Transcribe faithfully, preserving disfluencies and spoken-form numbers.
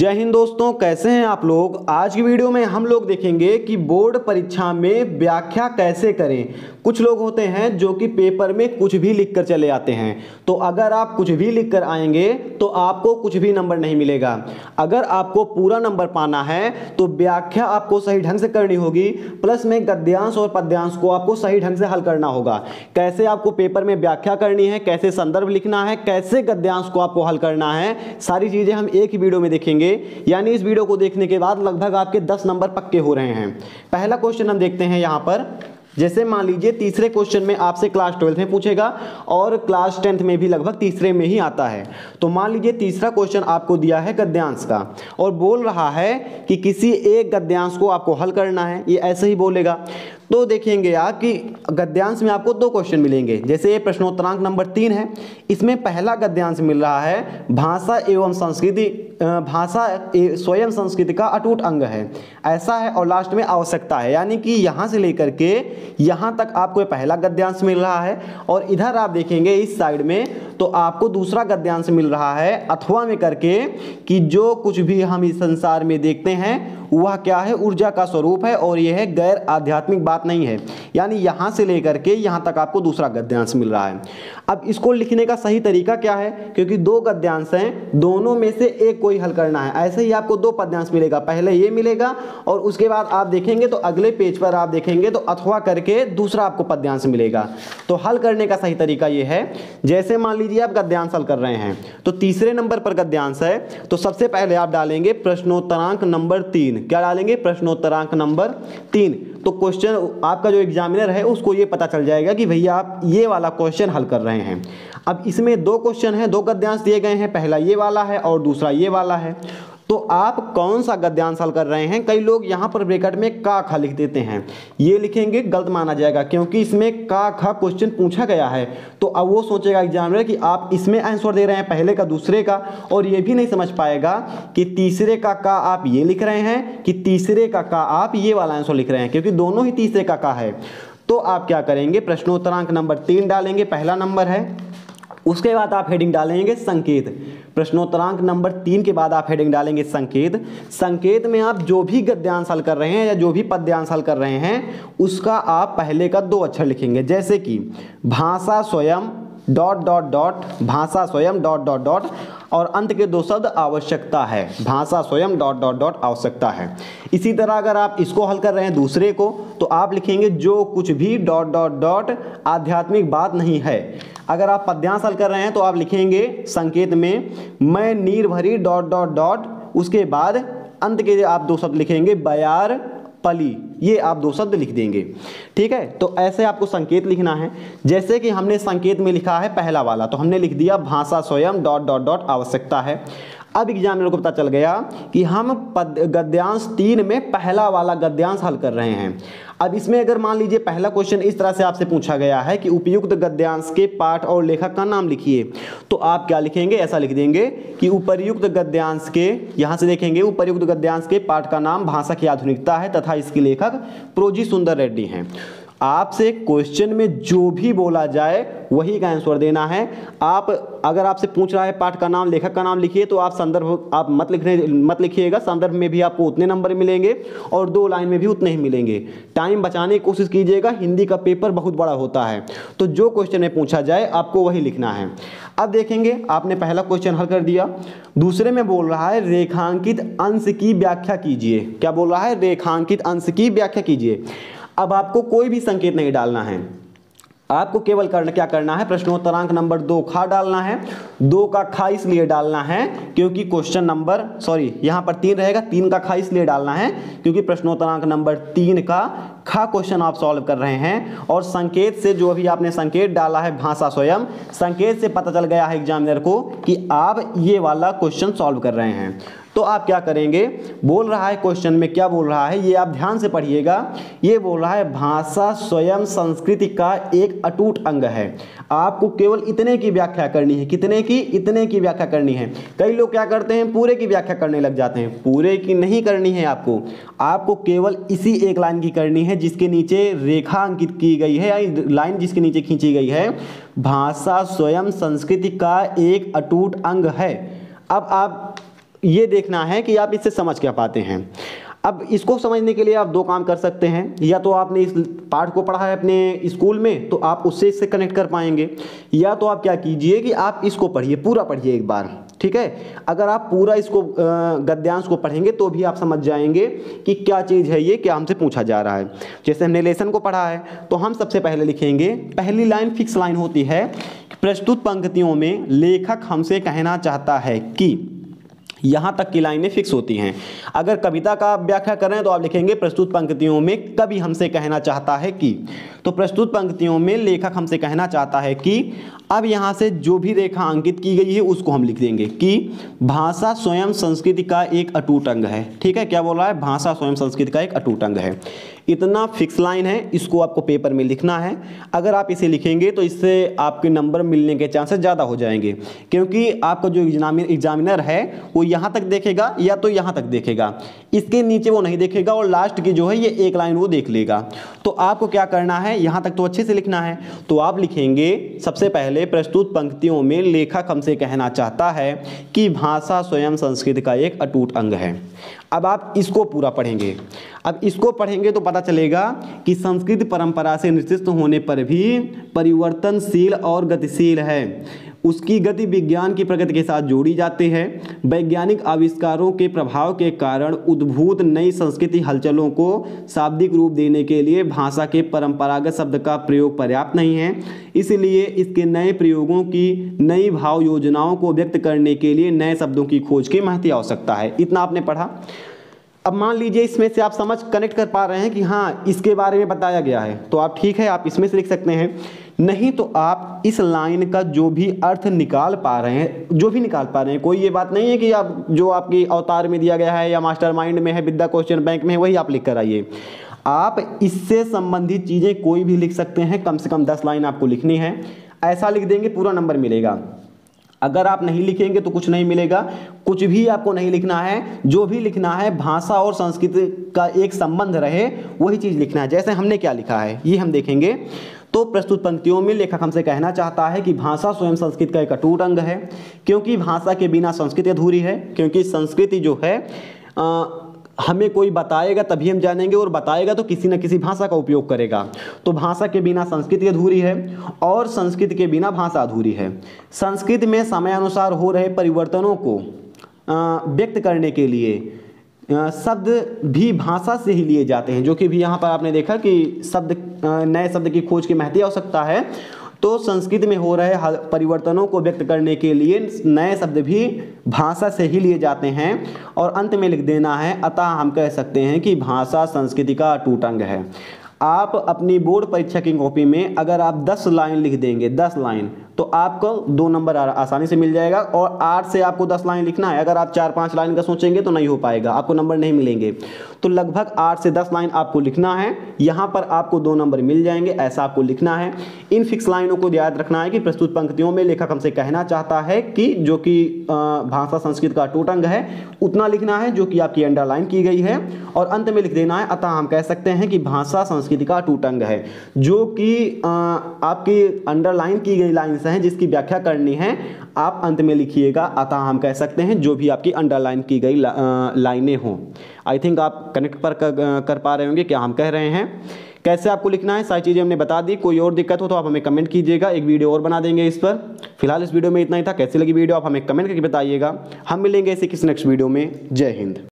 जय हिंद दोस्तों, कैसे हैं आप लोग। आज की वीडियो में हम लोग देखेंगे कि बोर्ड परीक्षा में व्याख्या कैसे करें। कुछ लोग होते हैं जो कि पेपर में कुछ भी लिखकर चले आते हैं, तो अगर आप कुछ भी लिखकर आएंगे तो आपको कुछ भी नंबर नहीं मिलेगा। अगर आपको पूरा नंबर पाना है तो व्याख्या आपको सही ढंग से करनी होगी, प्लस में गद्यांश और पद्यांश को आपको सही ढंग से हल करना होगा। कैसे आपको पेपर में व्याख्या करनी है, कैसे संदर्भ लिखना है, कैसे गद्यांश को आपको हल करना है, सारी चीज़ें हम एक ही वीडियो में देखेंगे। यानी इस वीडियो को देखने के बाद लगभग आपके दस नंबर पक्के हो रहे हैं। पहला क्वेश्चन हम देखते हैं यहां पर। जैसे मान लीजिए तीसरे क्वेश्चन में आपसे क्लास ट्वेल्थ में पूछेगा और क्लास टेंथ में भी लगभग तीसरे में ही आता है। तो मान लीजिए तीसरा क्वेश्चन आपको दिया है गद्यांश का और बोल रहा है कि किसी एक गद्यांश को आपको हल करना है। ये ऐसे ही बोलेगा तो देखेंगे आप कि गद्यांश में आपको दो क्वेश्चन मिलेंगे। जैसे ये प्रश्नोत्तरांक नंबर तीन है, इसमें पहला गद्यांश मिल रहा है भाषा एवं संस्कृति, भाषा स्वयं संस्कृति का अटूट अंग है, ऐसा है, और लास्ट में आवश्यकता है। यानी कि यहाँ से लेकर के यहाँ तक आपको पहला गद्यांश मिल रहा है और इधर आप देखेंगे इस साइड में तो आपको दूसरा गद्यांश मिल रहा है अथवा में करके, कि जो कुछ भी हम इस संसार में देखते हैं वह क्या है, ऊर्जा का स्वरूप है और यह है गैर आध्यात्मिक बात नहीं है। यानी यहाँ से लेकर के यहाँ तक आपको दूसरा गद्यांश मिल रहा है। अब इसको लिखने का सही तरीका क्या है, क्योंकि दो गद्यांश हैं, दोनों में से एक को ही हल करना है। ऐसे ही आपको दो पद्यांश मिलेगा, पहले ये मिलेगा और उसके बाद आप देखेंगे तो अगले पेज पर आप देखेंगे तो अथवा करके दूसरा आपको पद्यांश मिलेगा। तो हल करने का सही तरीका ये है। जैसे मान लीजिए आप गद्यांश हल कर रहे हैं तो तीसरे नंबर पर गद्यांश है, तो सबसे पहले आप डालेंगे प्रश्नोत्तरांक नंबर तीन। क्या डालेंगे? प्रश्नोत्तरांक नंबर तीन। तो क्वेश्चन आपका जो एग्जामिनर है उसको ये पता चल जाएगा कि भैया आप ये वाला क्वेश्चन हल कर रहे हैं। अब इसमें दो क्वेश्चन हैं, दो गद्यांश दिए गए हैं, पहला ये वाला है और दूसरा ये वाला है। तो आप कौन सा गद्यांश हल कर रहे हैं? कई लोग यहाँ पर ब्रैकेट में का खा लिख देते हैं, ये लिखेंगे गलत माना जाएगा क्योंकि इसमें का खा क्वेश्चन पूछा गया है। तो अब वो सोचेगा एग्जामिनर कि आप इसमें आंसर दे रहे हैं पहले का दूसरे का, और ये भी नहीं समझ पाएगा कि तीसरे का का आप ये लिख रहे हैं कि तीसरे का का आप ये वाला आंसर लिख रहे हैं, क्योंकि दोनों ही तीसरे का का है। तो आप क्या करेंगे, प्रश्नोत्तरांक नंबर तीन डालेंगे, पहला नंबर है, उसके बाद आप हेडिंग डालेंगे संकेत। प्रश्नोत्तरांक नंबर तीन के बाद आप हेडिंग डालेंगे संकेत। संकेत में आप जो भी गद्यांश हल कर रहे हैं या जो भी पद्यांश हल कर रहे हैं उसका आप पहले का दो अक्षर लिखेंगे। जैसे कि भाषा स्वयं डॉट डॉट डॉट, भाषा स्वयं डॉट डॉट डॉट, और अंत के दो शब्द आवश्यकता है, भाषा स्वयं डॉट डॉट डॉट आवश्यकता है। इसी तरह अगर आप इसको हल कर रहे हैं दूसरे को तो आप लिखेंगे जो कुछ भी डॉट डॉट डॉट आध्यात्मिक बात नहीं है। अगर आप पद्यांश हल कर रहे हैं तो आप लिखेंगे संकेत में मैं नीर भरी डॉट डॉट डॉट, उसके बाद अंत के आप दो शब्द लिखेंगे बयार पली, ये आप दो शब्द लिख देंगे। ठीक है, तो ऐसे आपको संकेत लिखना है। जैसे कि हमने संकेत में लिखा है पहला वाला, तो हमने लिख दिया भाषा स्वयं डॉट डॉट डॉट आवश्यकता है। अब एग्जामिनर को पता चल गया कि हम पद गद्यांश तीन में पहला वाला गद्यांश हल कर रहे हैं। अब इसमें अगर मान लीजिए पहला क्वेश्चन इस तरह से आपसे पूछा गया है कि उपयुक्त गद्यांश के पाठ और लेखक का नाम लिखिए, तो आप क्या लिखेंगे, ऐसा लिख देंगे कि उपयुक्त गद्यांश के, यहाँ से देखेंगे, उपयुक्त गद्यांश के पाठ का नाम भाषा की आधुनिकता है तथा इसके लेखक प्रोजी सुंदर रेड्डी हैं। आपसे क्वेश्चन में जो भी बोला जाए वही का आंसर देना है। आप अगर आपसे पूछ रहा है पाठ का नाम, लेखक का नाम लिखिए, तो आप संदर्भ आप मत लिखने मत लिखिएगा। संदर्भ में भी आपको उतने नंबर मिलेंगे और दो लाइन में भी उतने ही मिलेंगे। टाइम बचाने की कोशिश कीजिएगा, हिंदी का पेपर बहुत बड़ा होता है, तो जो क्वेश्चन में पूछा जाए आपको वही लिखना है। अब देखेंगे आपने पहला क्वेश्चन हल कर दिया, दूसरे में बोल रहा है रेखांकित अंश की व्याख्या कीजिए। क्या बोल रहा है? रेखांकित अंश की व्याख्या कीजिए। अब आपको कोई भी संकेत नहीं डालना है, आपको केवल करना क्या करना है, प्रश्नोत्तरांक नंबर दो खा डालना है। दो का खा इसलिए डालना है क्योंकि क्वेश्चन नंबर सॉरी यहाँ पर तीन रहेगा, तीन का खा इसलिए डालना है क्योंकि प्रश्नोत्तरांक नंबर तीन का खा क्वेश्चन आप सॉल्व कर रहे हैं। और संकेत से जो अभी आपने संकेत डाला है भाषा स्वयं, संकेत से पता चल गया है एग्जामिनर को कि आप ये वाला क्वेश्चन सॉल्व कर रहे हैं। तो आप क्या करेंगे, बोल रहा है क्वेश्चन में, क्या बोल रहा है ये आप ध्यान से पढ़िएगा, ये बोल रहा है भाषा स्वयं संस्कृति का एक अटूट अंग है। आपको केवल इतने की व्याख्या करनी है, कितने की, इतने की व्याख्या करनी है। कई लोग क्या करते हैं, पूरे की व्याख्या करने लग जाते हैं, पूरे की नहीं करनी है आपको, आपको केवल इसी एक लाइन की करनी है जिसके नीचे रेखा अंकित की गई है, यानी लाइन जिसके नीचे खींची गई है, भाषा स्वयं संस्कृति का एक अटूट अंग है। अब आप ये देखना है कि आप इससे समझ क्या पाते हैं। अब इसको समझने के लिए आप दो काम कर सकते हैं, या तो आपने इस पाठ को पढ़ा है अपने स्कूल में तो आप उससे इससे कनेक्ट कर पाएंगे, या तो आप क्या कीजिए कि आप इसको पढ़िए, पूरा पढ़िए एक बार, ठीक है। अगर आप पूरा इसको गद्यांश को पढ़ेंगे तो भी आप समझ जाएंगे कि क्या चीज़ है ये, क्या हमसे पूछा जा रहा है। जैसे हमने लेसन को पढ़ा है तो हम सबसे पहले लिखेंगे, पहली लाइन फिक्स लाइन होती है, प्रस्तुत पंक्तियों में लेखक हमसे कहना चाहता है कि, यहाँ तक की लाइनें फिक्स होती हैं। अगर कविता का आप व्याख्या कर रहे हैं तो आप लिखेंगे प्रस्तुत पंक्तियों में कवि हमसे कहना चाहता है कि, तो प्रस्तुत पंक्तियों में लेखक हमसे कहना चाहता है कि। अब यहाँ से जो भी रेखा अंकित की गई है उसको हम लिख देंगे कि भाषा स्वयं संस्कृति का एक अटूट अंग है, ठीक है। क्या बोल रहा है, भाषा स्वयं संस्कृति का एक अटूट अंग है। इतना फिक्स लाइन है, इसको आपको पेपर में लिखना है। अगर आप इसे लिखेंगे तो इससे आपके नंबर मिलने के चांसेस ज़्यादा हो जाएंगे, क्योंकि आपका जो एग्जामिनर है वो यहाँ तक देखेगा या तो यहाँ तक देखेगा, इसके नीचे वो नहीं देखेगा, और लास्ट की जो है ये एक लाइन वो देख लेगा। तो आपको क्या करना है, यहाँ तक तो अच्छे से लिखना है, तो आप लिखेंगे सबसे पहले प्रस्तुत पंक्तियों में लेखक हमसे कहना चाहता है कि भाषा स्वयं संस्कृति का एक अटूट अंग है। अब आप इसको पूरा पढ़ेंगे, अब इसको पढ़ेंगे तो पता चलेगा कि संस्कृत परंपरा से निर्दिष्ट होने पर भी परिवर्तनशील और गतिशील है, उसकी गति विज्ञान की प्रगति के साथ जोड़ी जाती है। वैज्ञानिक आविष्कारों के प्रभाव के कारण उद्भूत नई संस्कृति हलचलों को शाब्दिक रूप देने के लिए भाषा के परंपरागत शब्द का प्रयोग पर्याप्त नहीं है, इसलिए इसके नए प्रयोगों की, नई भाव योजनाओं को व्यक्त करने के लिए नए शब्दों की खोज की महती आवश्यकता है। इतना आपने पढ़ा। अब मान लीजिए इसमें से आप समझ कनेक्ट कर पा रहे हैं कि हाँ इसके बारे में बताया गया है, तो आप ठीक है आप इसमें से लिख सकते हैं, नहीं तो आप इस लाइन का जो भी अर्थ निकाल पा रहे हैं, जो भी निकाल पा रहे हैं, कोई ये बात नहीं है कि आप जो आपकी अवतार में दिया गया है या मास्टरमाइंड में है, विद्या क्वेश्चन बैंक में है, वही आप लिख कर आइए। आप इससे संबंधित चीज़ें कोई भी लिख सकते हैं, कम से कम दस लाइन आपको लिखनी है। ऐसा लिख देंगे पूरा नंबर मिलेगा, अगर आप नहीं लिखेंगे तो कुछ नहीं मिलेगा। कुछ भी आपको नहीं लिखना है, जो भी लिखना है भाषा और संस्कृति का एक संबंध रहे वही चीज़ लिखना है। जैसे हमने क्या लिखा है ये हम देखेंगे, तो प्रस्तुत पंक्तियों में लेखक हमसे कहना चाहता है कि भाषा स्वयं संस्कृत का एक अटूट अंग है, क्योंकि भाषा के बिना संस्कृति अधूरी है, क्योंकि संस्कृति जो है आ, हमें कोई बताएगा तभी हम जानेंगे, और बताएगा तो किसी न किसी भाषा का उपयोग करेगा। तो भाषा के बिना संस्कृति अधूरी है और संस्कृति के बिना भाषा अधूरी है। संस्कृति में समयानुसार हो रहे परिवर्तनों को व्यक्त करने के लिए शब्द भी भाषा से ही लिए जाते हैं, जो कि भी यहाँ पर आपने देखा कि शब्द, नए शब्द की खोज की महती आवश्यकता है। तो संस्कृत में हो रहे परिवर्तनों को व्यक्त करने के लिए नए शब्द भी भाषा से ही लिए जाते हैं। और अंत में लिख देना है, अतः हम कह सकते हैं कि भाषा संस्कृति का अटूट अंग है। आप अपनी बोर्ड परीक्षा की कॉपी में अगर आप दस लाइन लिख देंगे, दस लाइन, तो आपको दो नंबर आसानी से मिल जाएगा। और आठ से आपको दस लाइन लिखना है, अगर आप चार पाँच लाइन का सोचेंगे तो नहीं हो पाएगा, आपको नंबर नहीं मिलेंगे। तो लगभग आठ से दस लाइन आपको लिखना है, यहाँ पर आपको दो नंबर मिल जाएंगे, ऐसा आपको लिखना है। इन फिक्स लाइनों को याद रखना है कि प्रस्तुत पंक्तियों में लेखक हमसे कहना चाहता है कि, जो कि भाषा संस्कृत का अटूट अंग है, उतना लिखना है जो कि आपकी अंडरलाइन की गई है। और अंत में लिख देना है, अतः हम कह सकते हैं कि भाषा संस्कृति का अटूट अंग है, जो कि आपकी अंडरलाइन की गई लाइन्स हैं जिसकी व्याख्या करनी है। आप अंत में लिखिएगा, अतः हम कह सकते हैं, जो भी आपकी अंडरलाइन की गई लाइनें हों। आई थिंक आप कनेक्ट पर कर, कर पा रहे होंगे क्या हम कह रहे हैं, कैसे आपको लिखना है, सारी चीज़ें हमने बता दी। कोई और दिक्कत हो तो आप हमें कमेंट कीजिएगा, एक वीडियो और बना देंगे इस पर। फिलहाल इस वीडियो में इतना ही था, कैसी लगी वीडियो आप हमें कमेंट करके बताइएगा। हम मिलेंगे इसी किस नेक्स्ट वीडियो में। जय हिंद।